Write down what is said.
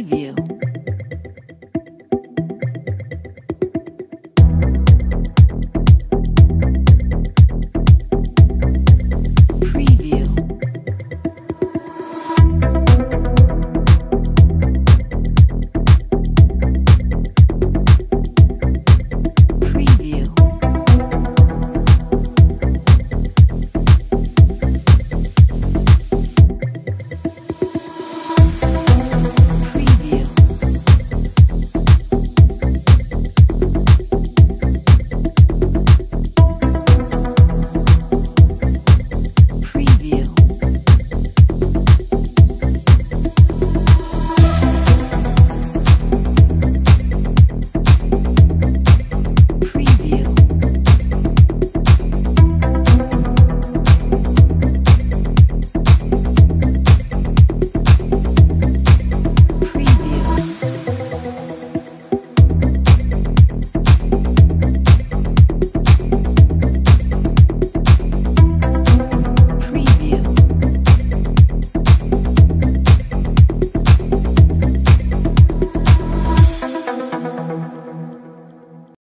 preview.